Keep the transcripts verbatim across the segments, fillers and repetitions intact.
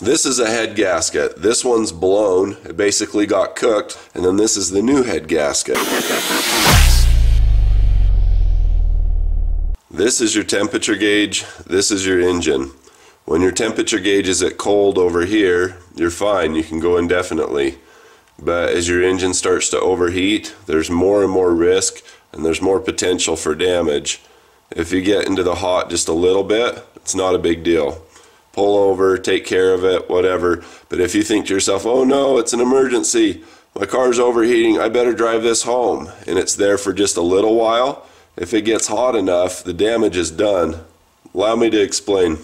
This is a head gasket. This one's blown. It basically got cooked. And then this is the new head gasket. This is your temperature gauge. This is your engine. When your temperature gauge is at cold over here, you're fine. You can go indefinitely. But as your engine starts to overheat, there's more and more risk and there's more potential for damage. If you get into the hot just a little bit, it's not a big deal. Pull over, take care of it, whatever. But if you think to yourself, oh no, it's an emergency, my car's overheating, I better drive this home, and it's there for just a little while, if it gets hot enough, the damage is done. Allow me to explain.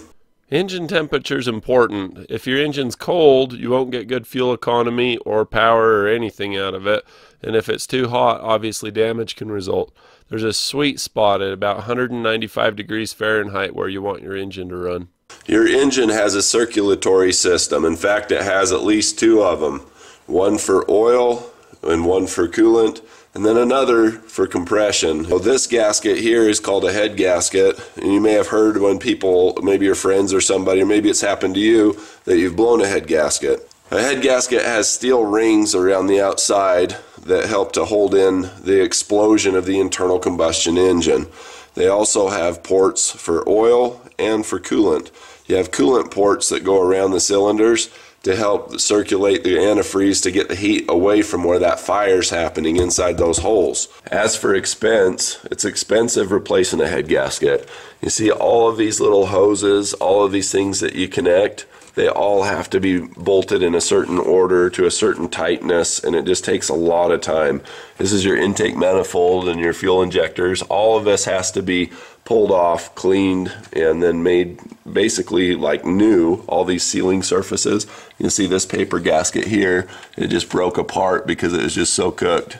Engine temperature is important. If your engine's cold, you won't get good fuel economy or power or anything out of it. And if it's too hot, obviously damage can result. There's a sweet spot at about one hundred ninety-five degrees Fahrenheit where you want your engine to run. Your engine has a circulatory system. In fact, it has at least two of them. One for oil and one for coolant, and then another for compression. So this gasket here is called a head gasket, and you may have heard when people, maybe your friends or somebody, or maybe it's happened to you, that you've blown a head gasket. A head gasket has steel rings around the outside that help to hold in the explosion of the internal combustion engine. They also have ports for oil and for coolant. You have coolant ports that go around the cylinders to help circulate the antifreeze to get the heat away from where that fire's happening inside those holes. As for expense, it's expensive replacing a head gasket. You see all of these little hoses, all of these things that you connect, they all have to be bolted in a certain order to a certain tightness, and it just takes a lot of time. This is your intake manifold and your fuel injectors. All of this has to be pulled off, cleaned, and then made basically like new, all these sealing surfaces. You can see this paper gasket here, it just broke apart because it was just so cooked.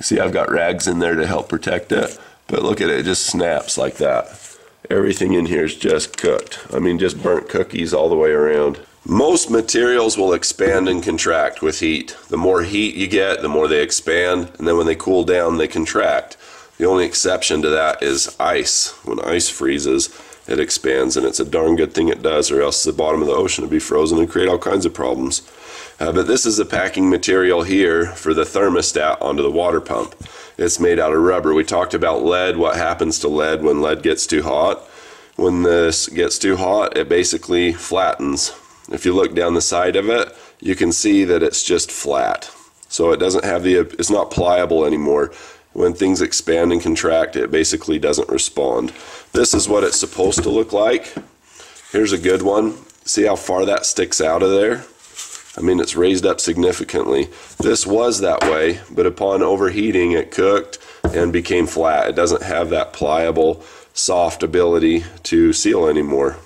You see I've got rags in there to help protect it, but look at it, it just snaps like that. Everything in here is just cooked. I mean, just burnt cookies all the way around. Most materials will expand and contract with heat. The more heat you get, the more they expand, and then when they cool down, they contract. The only exception to that is ice. When ice freezes, it expands, and it's a darn good thing it does, or else the bottom of the ocean would be frozen and create all kinds of problems. Uh, but this is the packing material here for the thermostat onto the water pump. It's made out of rubber. We talked about lead, what happens to lead when lead gets too hot. When this gets too hot, it basically flattens. If you look down the side of it, you can see that it's just flat. So it doesn't have the, it's not pliable anymore. When things expand and contract, it basically doesn't respond. This is what it's supposed to look like. Here's a good one. See how far that sticks out of there? I mean, it's raised up significantly. This was that way, but upon overheating, it cooked and became flat. It doesn't have that pliable, soft ability to seal anymore.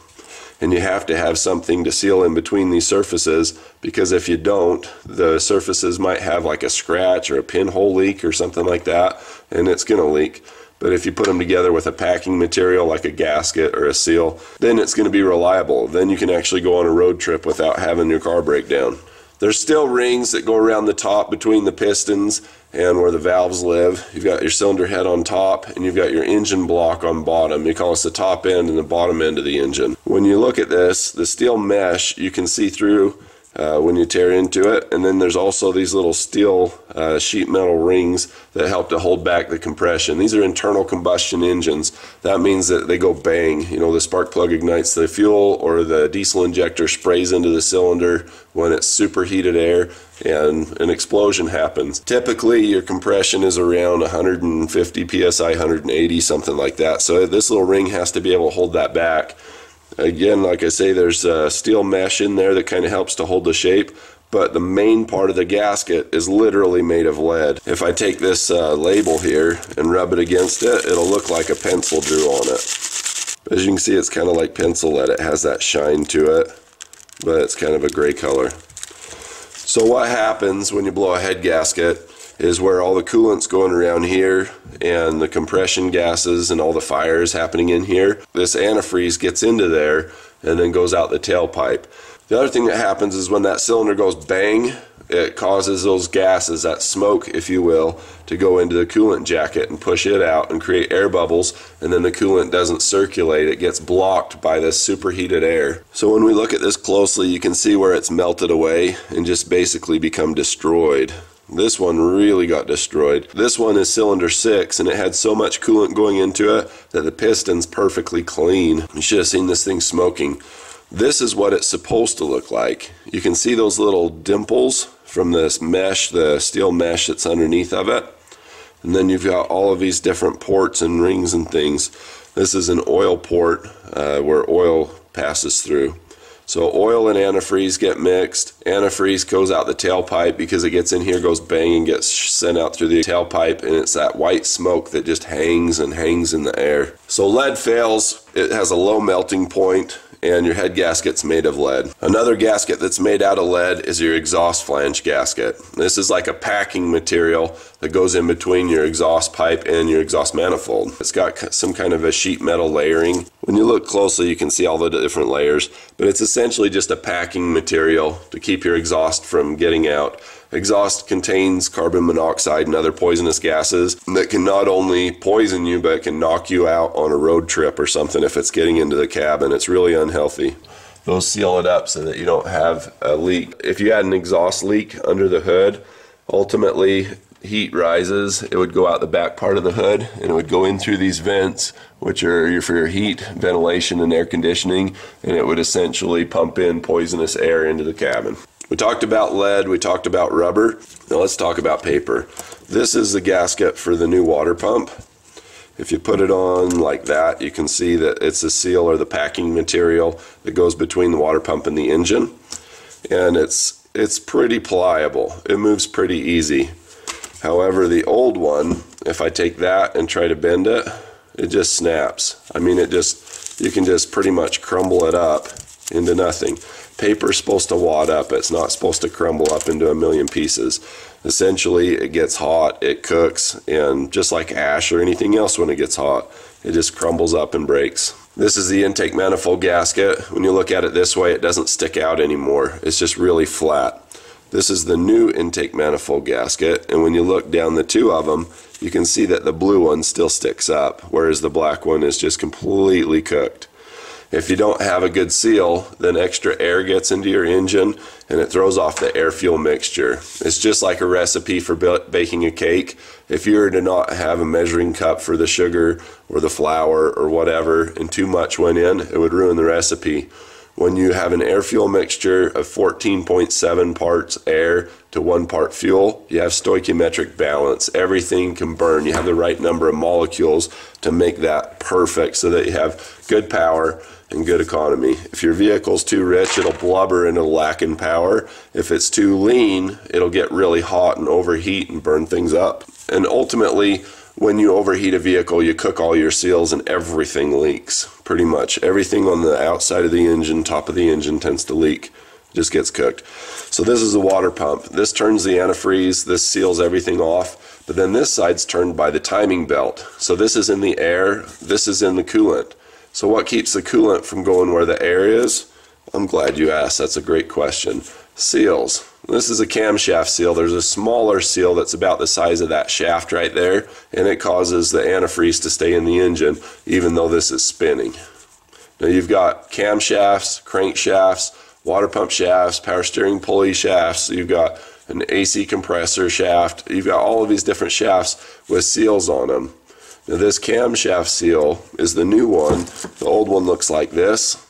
And you have to have something to seal in between these surfaces, because if you don't, the surfaces might have like a scratch or a pinhole leak or something like that, and it's gonna leak. But if you put them together with a packing material like a gasket or a seal, then it's going to be reliable. Then you can actually go on a road trip without having your car break down. There's still rings that go around the top between the pistons and where the valves live. You've got your cylinder head on top, and you've got your engine block on bottom. You call this the top end and the bottom end of the engine. When you look at this, the steel mesh you can see through Uh, when you tear into it, and then there's also these little steel uh, sheet metal rings that help to hold back the compression. These are internal combustion engines. That means that they go bang. You know, the spark plug ignites the fuel, or the diesel injector sprays into the cylinder when it's superheated air, and an explosion happens. Typically your compression is around one hundred fifty P S I, one hundred eighty, something like that. So this little ring has to be able to hold that back. Again, like I say, there's a steel mesh in there that kind of helps to hold the shape, but the main part of the gasket is literally made of lead. If I take this uh, label here and rub it against it, it'll look like a pencil drew on it. As you can see, it's kind of like pencil lead. It has that shine to it, but it's kind of a gray color. So what happens when you blow a head gasket is where all the coolant's going around here, and the compression gases and all the fires happening in here. This antifreeze gets into there and then goes out the tailpipe. The other thing that happens is when that cylinder goes bang, it causes those gases, that smoke, if you will, to go into the coolant jacket and push it out and create air bubbles, and then the coolant doesn't circulate. It gets blocked by this superheated air. So when we look at this closely, you can see where it's melted away and just basically become destroyed. This one really got destroyed. This one is cylinder six, and it had so much coolant going into it that the piston's perfectly clean. You should have seen this thing smoking. This is what it's supposed to look like. You can see those little dimples from this mesh, the steel mesh that's underneath of it. And then you've got all of these different ports and rings and things. This is an oil port uh, where oil passes through. So oil and antifreeze get mixed. Antifreeze goes out the tailpipe because it gets in here, goes bang, and gets sent out through the tailpipe, and it's that white smoke that just hangs and hangs in the air. So lead fails, it has a low melting point, and your head gasket's made of lead. Another gasket that's made out of lead is your exhaust flange gasket. This is like a packing material that goes in between your exhaust pipe and your exhaust manifold. It's got some kind of a sheet metal layering. When you look closely, you can see all the different layers, but it's essentially just a packing material to keep your exhaust from getting out. Exhaust contains carbon monoxide and other poisonous gases that can not only poison you, but can knock you out on a road trip or something if it's getting into the cabin. It's really unhealthy. Those seal it up so that you don't have a leak. If you had an exhaust leak under the hood, ultimately heat rises, it would go out the back part of the hood and it would go in through these vents, which are for your heat, ventilation, and air conditioning, and it would essentially pump in poisonous air into the cabin. We talked about lead, we talked about rubber. Now let's talk about paper. This is the gasket for the new water pump. If you put it on like that, you can see that it's the seal or the packing material that goes between the water pump and the engine. And it's, it's pretty pliable. It moves pretty easy. However, the old one, if I take that and try to bend it, it just snaps. I mean, it just, you can just pretty much crumble it up into nothing. Paper's supposed to wad up. It's not supposed to crumble up into a million pieces. Essentially, it gets hot, it cooks, and just like ash or anything else when it gets hot, it just crumbles up and breaks. This is the intake manifold gasket. When you look at it this way, it doesn't stick out anymore. It's just really flat. This is the new intake manifold gasket, and when you look down the two of them, you can see that the blue one still sticks up, whereas the black one is just completely cooked. If you don't have a good seal, then extra air gets into your engine and it throws off the air-fuel mixture. It's just like a recipe for baking a cake. If you were to not have a measuring cup for the sugar or the flour or whatever and too much went in, it would ruin the recipe. When you have an air-fuel mixture of fourteen point seven parts air to one part fuel, you have stoichiometric balance. Everything can burn. You have the right number of molecules to make that perfect so that you have good power and good economy. If your vehicle's too rich, it'll blubber and it'll lack in power. If it's too lean, it'll get really hot and overheat and burn things up. And ultimately, when you overheat a vehicle, you cook all your seals and everything leaks. Pretty much everything on the outside of the engine, top of the engine, tends to leak. It just gets cooked. So this is the water pump. This turns the antifreeze, this seals everything off, but then this side's turned by the timing belt. So this is in the air, this is in the coolant. So what keeps the coolant from going where the air is? I'm glad you asked. That's a great question. Seals. This is a camshaft seal. There's a smaller seal that's about the size of that shaft right there, and it causes the antifreeze to stay in the engine even though this is spinning. Now you've got camshafts, crankshafts, water pump shafts, power steering pulley shafts, you've got an A C compressor shaft, you've got all of these different shafts with seals on them. Now this camshaft seal is the new one. The old one looks like this.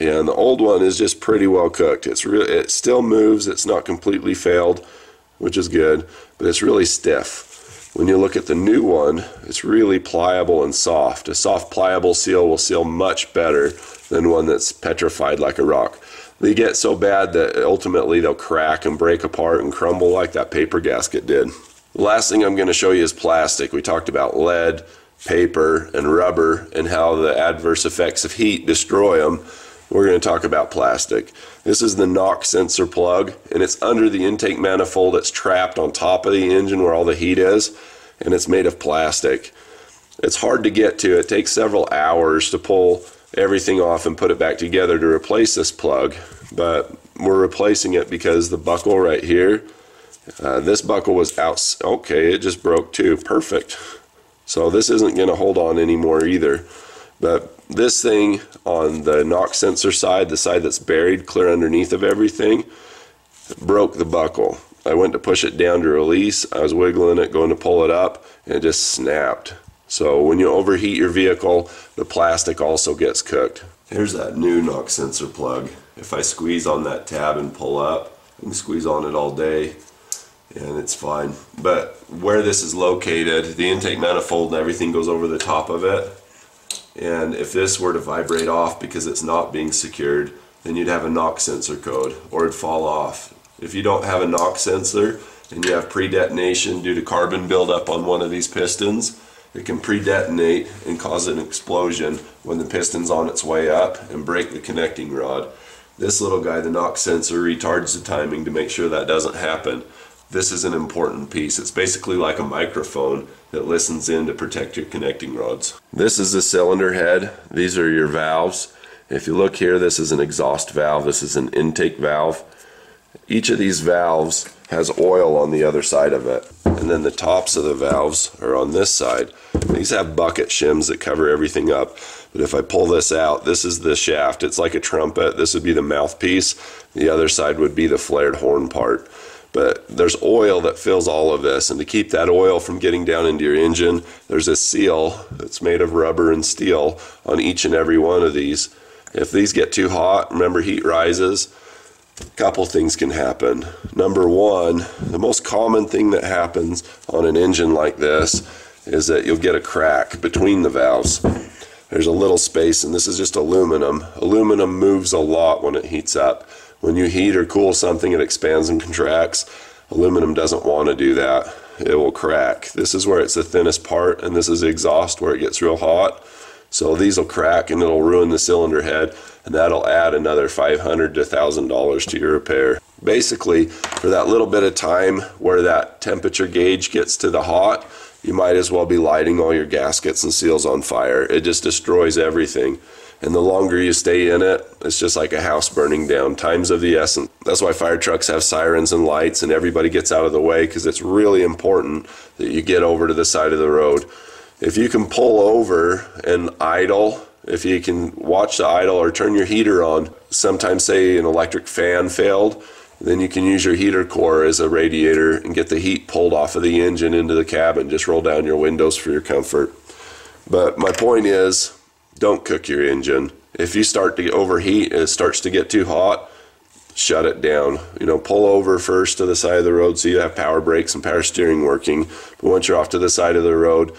And the old one is just pretty well cooked. It's really, it still moves, it's not completely failed, which is good, but it's really stiff. When you look at the new one, it's really pliable and soft. A soft pliable seal will seal much better than one that's petrified like a rock. They get so bad that ultimately they'll crack and break apart and crumble like that paper gasket did. The last thing I'm going to show you is plastic. We talked about lead, paper, and rubber, and how the adverse effects of heat destroy them. We're going to talk about plastic. This is the knock sensor plug, and it's under the intake manifold. It's trapped on top of the engine where all the heat is, and it's made of plastic. It's hard to get to. It takes several hours to pull everything off and put it back together to replace this plug. but we're replacing it because the buckle right here, uh, this buckle was out. Okay, it just broke too. Perfect. So this isn't going to hold on anymore either. But this thing on the knock sensor side, the side that's buried clear underneath of everything, broke the buckle. I went to push it down to release. I was wiggling it, going to pull it up, and it just snapped. So when you overheat your vehicle, the plastic also gets cooked. Here's that new knock sensor plug. If I squeeze on that tab and pull up, I can squeeze on it all day and it's fine. But where this is located, the intake manifold and everything goes over the top of it. And if this were to vibrate off because it's not being secured, then you'd have a knock sensor code, or it'd fall off. If you don't have a knock sensor and you have pre-detonation due to carbon buildup on one of these pistons, it can pre-detonate and cause an explosion when the piston's on its way up and break the connecting rod. This little guy, the knock sensor, retards the timing to make sure that doesn't happen. This is an important piece. It's basically like a microphone that listens in to protect your connecting rods. This is the cylinder head. These are your valves. If you look here, this is an exhaust valve. This is an intake valve. Each of these valves has oil on the other side of it. And then the tops of the valves are on this side. These have bucket shims that cover everything up. But if I pull this out, this is the shaft. It's like a trumpet. This would be the mouthpiece. The other side would be the flared horn part. But there's oil that fills all of this, and to keep that oil from getting down into your engine, there's a seal that's made of rubber and steel on each and every one of these. If these get too hot, remember, heat rises, a couple things can happen. Number one, the most common thing that happens on an engine like this is that you'll get a crack between the valves. There's a little space, and this is just aluminum. Aluminum moves a lot when it heats up. When you heat or cool something, it expands and contracts. Aluminum doesn't want to do that. It will crack. This is where it's the thinnest part, and this is the exhaust where it gets real hot. So these will crack and it'll ruin the cylinder head, and that'll add another five hundred to one thousand dollars to your repair. Basically, for that little bit of time where that temperature gauge gets to the hot, you might as well be lighting all your gaskets and seals on fire. It just destroys everything. And the longer you stay in it, it's just like a house burning down. Time's of the essence. That's why fire trucks have sirens and lights and everybody gets out of the way, because it's really important that you get over to the side of the road. If you can pull over and idle, if you can watch the idle or turn your heater on, sometimes say an electric fan failed, then you can use your heater core as a radiator and get the heat pulled off of the engine into the cabin. Just roll down your windows for your comfort. But my point is, don't cook your engine. If you start to overheat and it starts to get too hot, shut it down. You know, pull over first to the side of the road so you have power brakes and power steering working. But once you're off to the side of the road,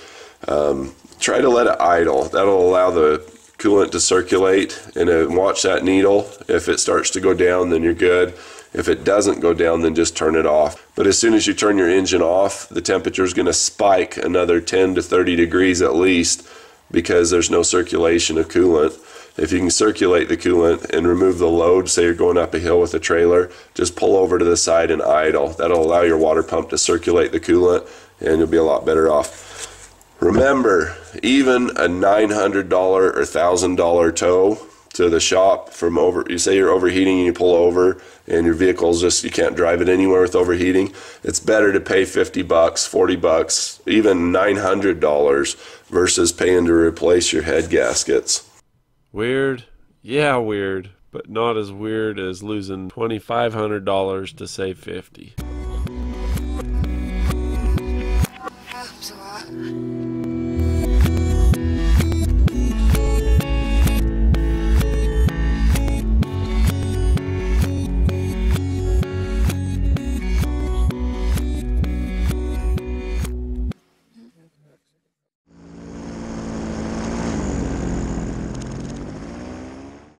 um, try to let it idle. That'll allow the coolant to circulate, and uh, watch that needle. If it starts to go down, then you're good. If it doesn't go down, then just turn it off. But as soon as you turn your engine off, the temperature is going to spike another ten to thirty degrees at least, because there's no circulation of coolant. If you can circulate the coolant and remove the load, say you're going up a hill with a trailer, just pull over to the side and idle. That'll allow your water pump to circulate the coolant, and you'll be a lot better off. Remember, even a nine hundred dollar or one thousand dollar tow to the shop from over, you say you're overheating and you pull over and your vehicle's just, you can't drive it anywhere with overheating, it's better to pay fifty bucks, forty bucks, even nine hundred dollars versus paying to replace your head gaskets. Weird? Yeah, weird, but not as weird as losing twenty-five hundred dollars to save fifty. Helps a lot.